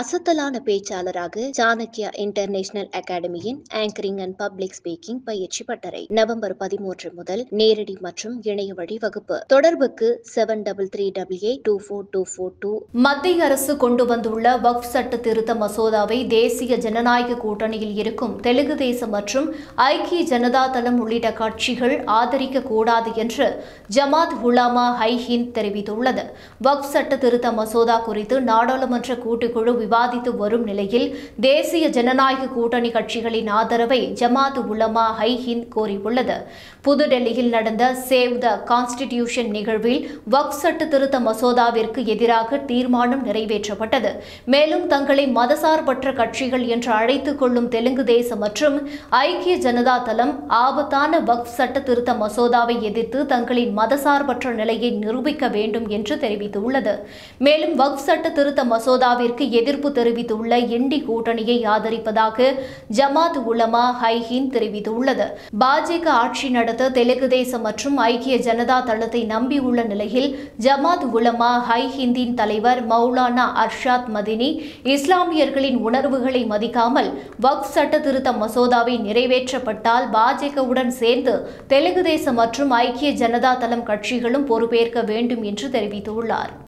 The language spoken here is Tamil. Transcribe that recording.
அசத்தலான பேச்சாளராக ஜானக்யா இன்டர்நேஷனல் அகாடமியின் ஆங்கரிங் அண்ட் பப்ளிக் ஸ்பீக்கிங் பயிற்சி பட்டறை நவம்பர் 13 முதல் நேரடி மற்றும் இணைய வழி வகுப்பு. தொடர்புக்கு 73382424. மத்திய அரசு கொண்டு வந்துள்ள வக்ஃப் சட்ட திருத்த மசோதாவை தேசிய ஜனநாயக கூட்டணியில் இருக்கும் தெலுங்குதேசம் மற்றும் ஐக்கிய ஜனதா தளம் உள்ளிட்ட கட்சிகள் ஆதரிக்க கூடாது என்று ஜமாத் உலமா ஐ ஹிந்த் தெரிவித்துள்ளது. வக்ஃப் சட்ட திருத்த மசோதா குறித்து நாடாளுமன்ற கூட்டுக்குழு விவாதித்து வரும் நிலையில் தேசிய ஜனநாயக கூட்டணி கட்சிகளின் ஆதரவை ஜமாத் உலமா ஐ ஹிந்த் கோரியுள்ளது. புதுடெல்லியில் நடந்த சேவ் த கான்ஸ்டிடியூஷன் நிகழ்வில் வக்ஃப் சட்ட திருத்த மசோதாவிற்கு எதிராக தீர்மானம் நிறைவேற்றப்பட்டது. மேலும் தங்களை மதசார்பற்ற கட்சிகள் என்று அழைத்துக் கொள்ளும் தெலுங்கு தேசம் மற்றும் ஐக்கிய ஜனதா தளம் ஆபத்தான வக்ஃப் சட்ட திருத்த மசோதாவை எதிர்த்து தங்களின் மதசார்பற்ற நிலையை நிரூபிக்க வேண்டும் என்று தெரிவித்துள்ளது. மேலும் வக்ஃப் சட்ட திருத்த மசோதாவிற்கு எதிர்ப்பு தெரிவித்துள்ள இண்டி கூட்டணியை ஆதரிப்பதாக ஜமாத் உலமா ஐ ஹிந்த் தெரிவித்துள்ளது. பாஜக ஆட்சி நடத்த தெலுங்கு தேசம் மற்றும் ஐக்கிய ஜனதா தளத்தை நம்பியுள்ள நிலையில் ஜமாத் உலமா ஐ ஹிந்தின் தலைவர் மௌலானா அர்ஷாத் மதினி இஸ்லாமியர்களின் உணர்வுகளை மதிக்காமல் வக்ஃப் சட்ட திருத்த மசோதாவை நிறைவேற்றப்பட்டால் பாஜகவுடன் சேர்ந்து தெலுங்கு தேசம் மற்றும் ஐக்கிய ஜனதா தளம் கட்சிகளும் பொறுப்பேற்க வேண்டும் என்று தெரிவித்துள்ளார்.